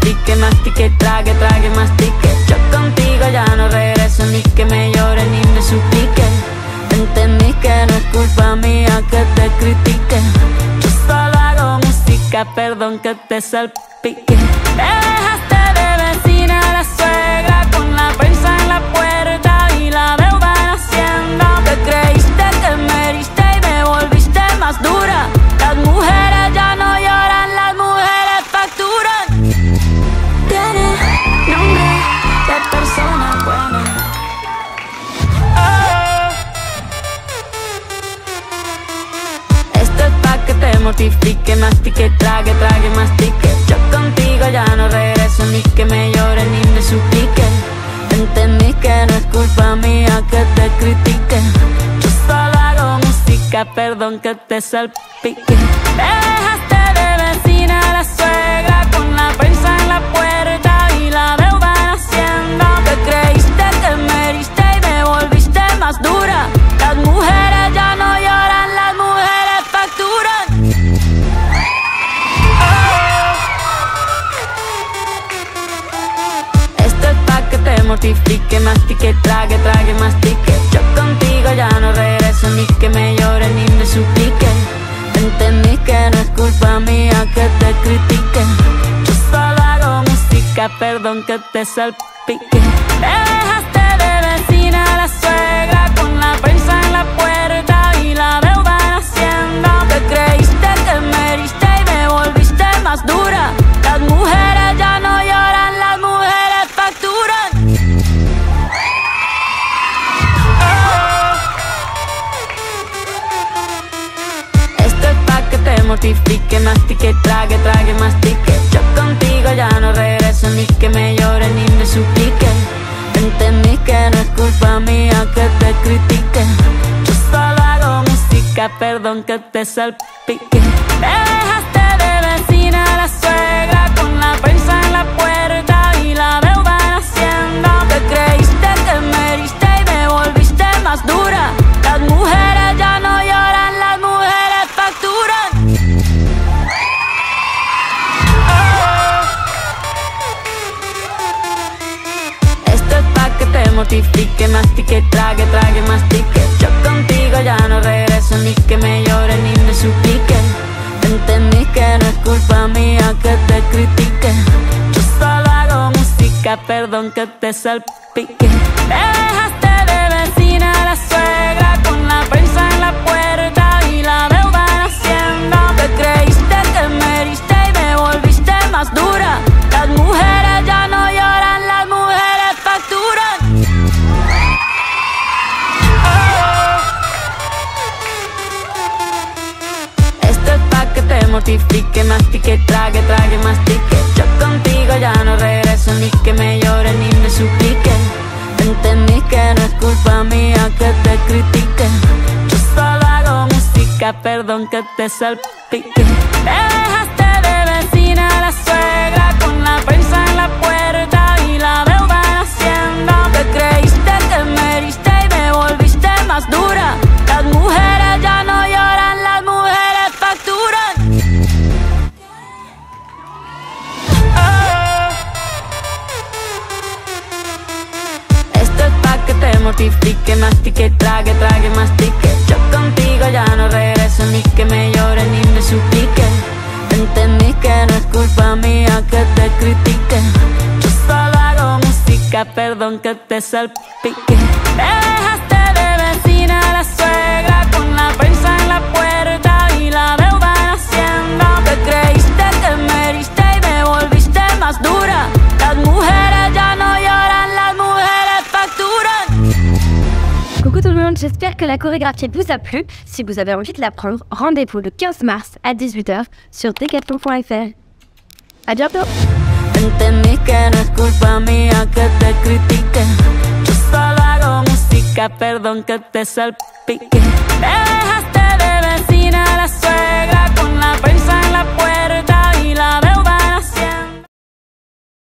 pique, mastique, trague, trague, mastique. Yo contigo ya no regreso, ni que me llore ni me suplique. Entendí que no es culpa mía que te critique. Yo solo hago música, perdón que te salpique. Te dejaste de vecina a la suegra con la prensa en la puerta y la deuda en Hacienda. Te creíste que me heriste y me volviste más dura. Las mujeres ya no lloran, las mujeres facturan. Tiene nombre de persona buena. Oh. Esto es pa' que te mortifique, mastique, trague, trague, mastique. Yo contigo ya no regreso, ni que me llore ni me suplique. Entendí que no es culpa mía que te critique. Yo solo hago música, perdón que te salpique. Te dejaste de vecina a la suegra con la prensa en la puerta y la deuda en Hacienda. Te creíste que me heriste y me volviste más dura. Las mujeres ya no lloran, las mujeres facturan. Oh. Esto es pa' que te mortifique, mastique, trague, trague, mastique. Yo contigo ya no regreso, ni que me llore ni me suplique. Entendí que no es culpa mía que te critique. Yo solo hago música, perdón que te salpique. Te dejaste de vecina a la suegra con la prensa en la puerta y la deuda en Hacienda. Te creíste que me heriste y me volviste más dura. Las mujeres ya no lloran, las mujeres facturan. Te mortifique, mastique, trague, trague, mastique. Yo contigo ya no regreso, ni que me llore ni me suplique. Entendí que no es culpa mía que te critique. Yo solo hago música, perdón que te salpique. Te dejaste de vecina a la suegra con la prensa en la puerta y la deuda en Hacienda. Te creíste que me heriste y me volviste más dura. Las mujeres ya no lloran, las mujeres facturan. Mortifique, mastique, trague, trague, mastique. Yo contigo ya no regreso, ni que me llore ni me suplique. Entendí que no es culpa mía que te critique. Yo solo hago música, perdón que te salpique. Te dejaste de vecina a la suegra con la prensa en la puerta y la deuda en Hacienda. Te creíste que me heriste y me volviste más dura. Las mujeres ya no lloran, las mujeres facturan. Te mortifique, mastique, trague, trague, mastique. Yo contigo ya no regreso, ni que me llore ni me suplique. Entendí que no es culpa mía que te critique. Yo solo hago música, perdón que te salpique. Te dejaste de vecina a la suegra con la prensa en la puerta y la deuda en Hacienda. Te creíste que me heriste y me volviste más dura. Las mujeres ya no lloran, las mujeres facturan. Te mortifique, mastique, trague, trague, mastique. Yo contigo ya no regreso, ni que me llore ni me suplique. Entendí que no es culpa mía que te critique. Yo solo hago música, perdón que te salpique. Te dejaste de vecina a la suegra con la prensa en la puerta y la deuda en Hacienda. Te creíste que me heriste y me volviste más dura. Las mujeres ya no lloran, las mujeres facturan. Coucou tout le monde, j'espère que la chorégraphie vous a plu. Si vous avez envie de l'apprendre, rendez-vous le 15 mars à 18 h sur decathlon.fr. À bientôt. Entendí que no es culpa mía que te critique. Yo solo hago música, perdón que te salpique. Te dejaste de vecina a la suegra con la prensa en la puerta y la deuda.